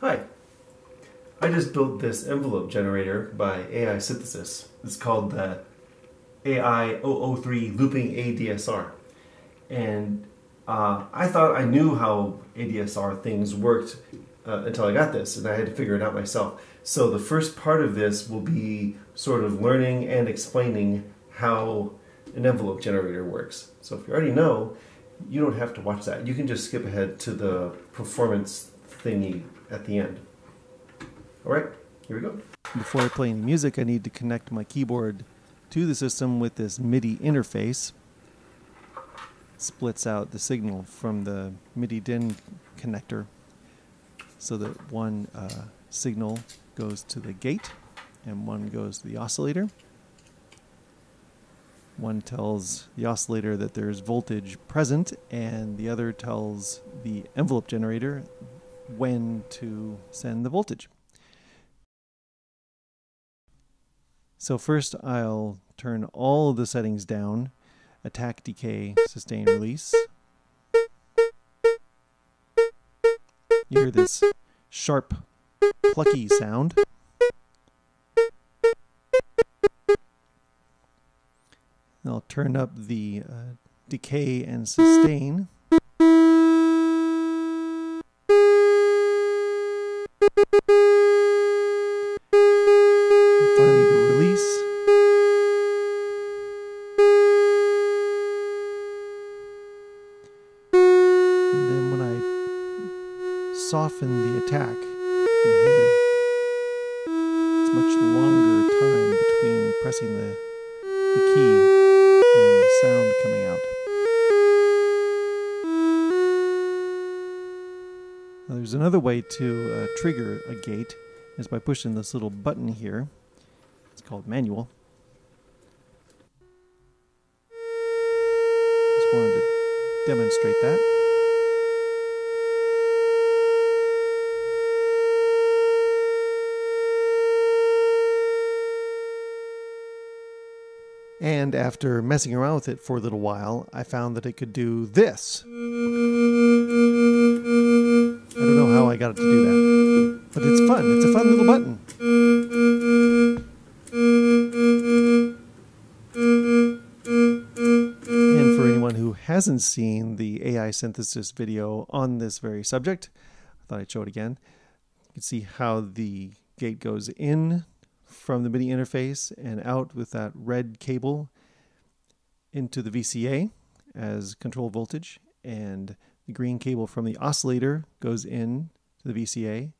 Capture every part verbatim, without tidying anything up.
Hi, I just built this envelope generator by A I Synthesis. It's called the A I zero zero three Looping A D S R. And uh, I thought I knew how A D S R things worked uh, until I got this, and I had to figure it out myself. So the first part of this will be sort of learning and explaining how an envelope generator works. So if you already know, you don't have to watch that. You can just skip ahead to the performance thingy at the end. All right, here we go. Before playing the music, I need to connect my keyboard to the system with this MIDI interface. Splits out the signal from the MIDI-DIN connector so that one uh, signal goes to the gate and one goes to the oscillator. One tells the oscillator that there's voltage present, and the other tells the envelope generator when to send the voltage. So first I'll turn all of the settings down: attack, decay, sustain, release. You hear this sharp, plucky sound. And I'll turn up the uh, decay and sustain. And finally to release. And then when I soften the attack, you can hear it's much longer time between pressing the, the key and the sound coming out. Now there's another way to uh, trigger a gate, is by pushing this little button here. It's called manual. Just wanted to demonstrate that. And after messing around with it for a little while, I found that it could do this. I don't know how I got it to do that, but it's fun. It's a fun little button. And for anyone who hasn't seen the A I Synthesis video on this very subject, I thought I'd show it again. You can see how the gate goes in from the MIDI interface and out with that red cable into the V C A as control voltage, and the green cable from the oscillator goes in to the V C A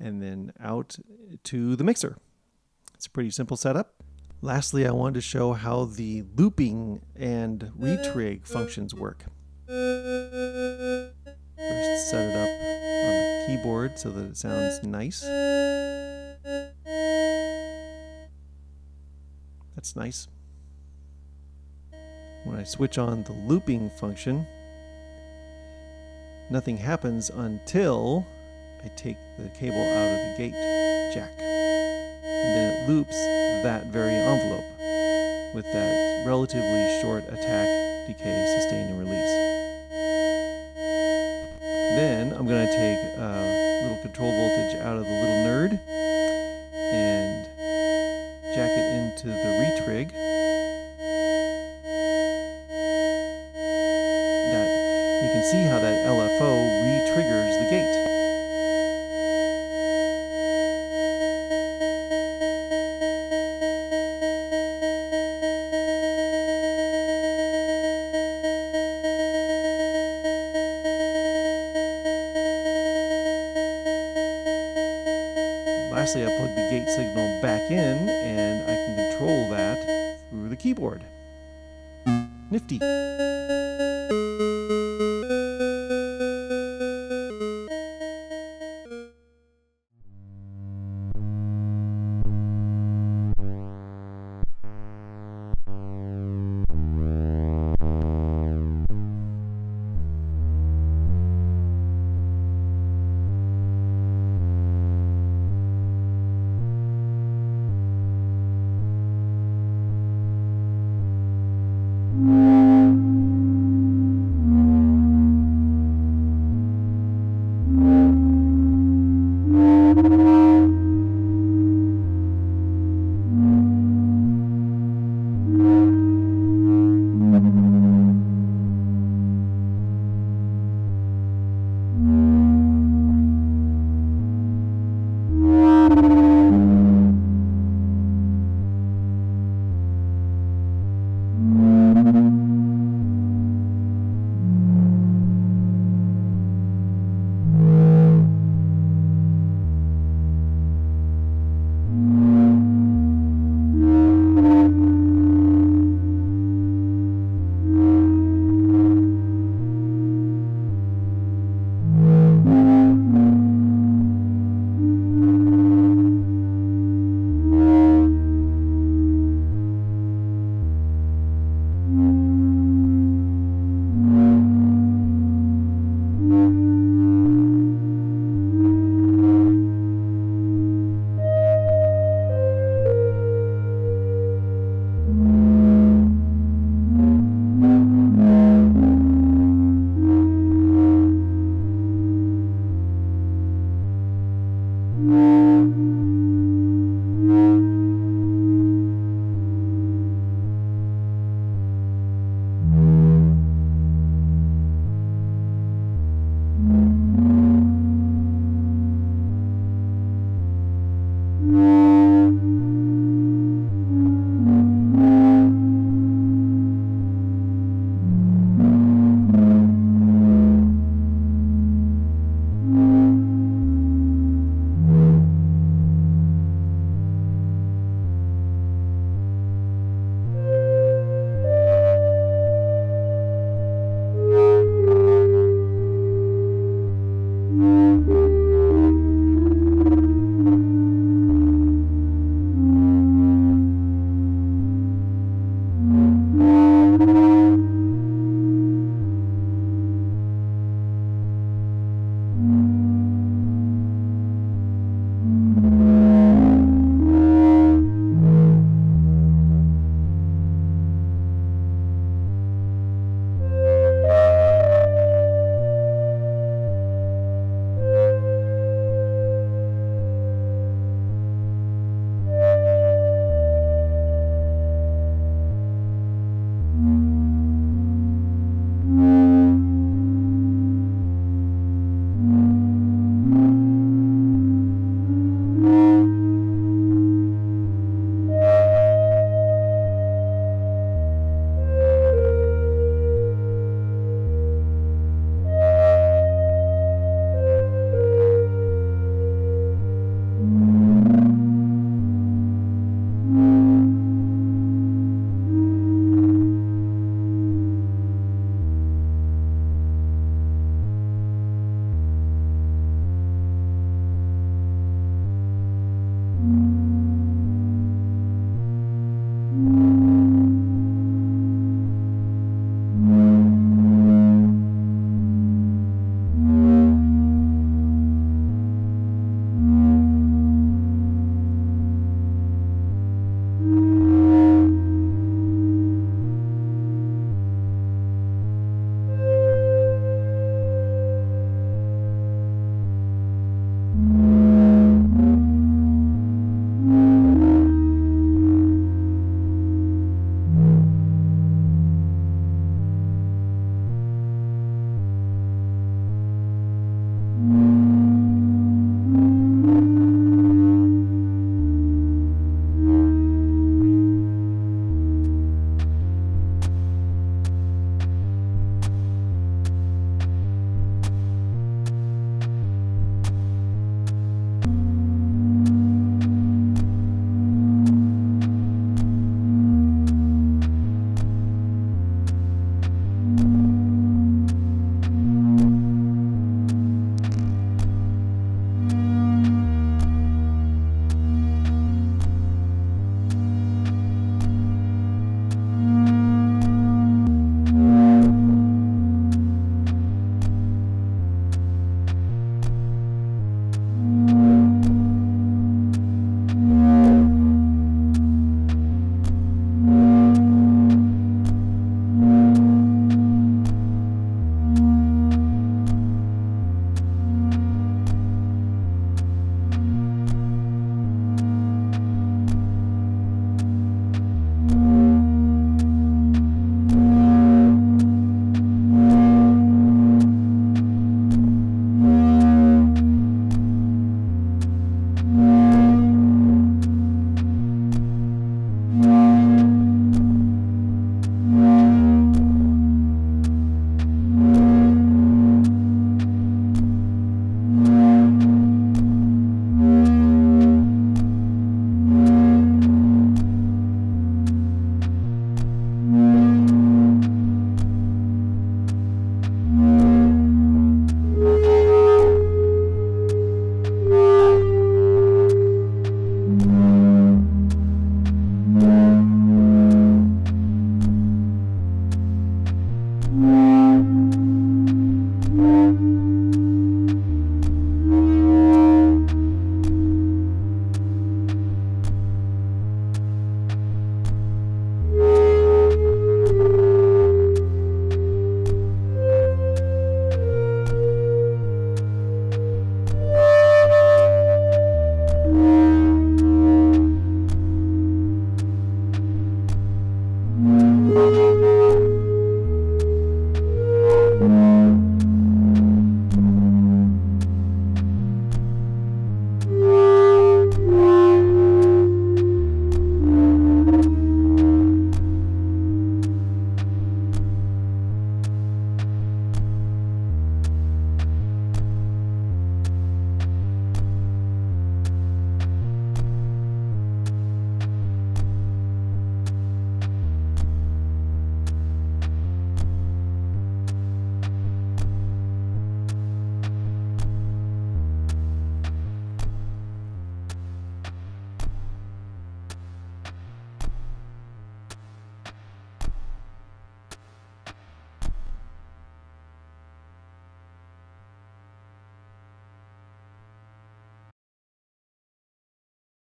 and then out to the mixer. It's a pretty simple setup. Lastly, I wanted to show how the looping and retrig functions work. First, set it up on the keyboard so that it sounds nice. That's nice. When I switch on the looping function, nothing happens until I take the cable out of the gate jack. And then it loops that very envelope with that relatively short attack, decay, sustain, and release. Then I'm going to take a little control voltage out of the little nerd and jack it into the retrig. That you can see how that L F O re-triggers the gate. Lastly, I plug the gate signal back in, and I can control that through the keyboard. Nifty.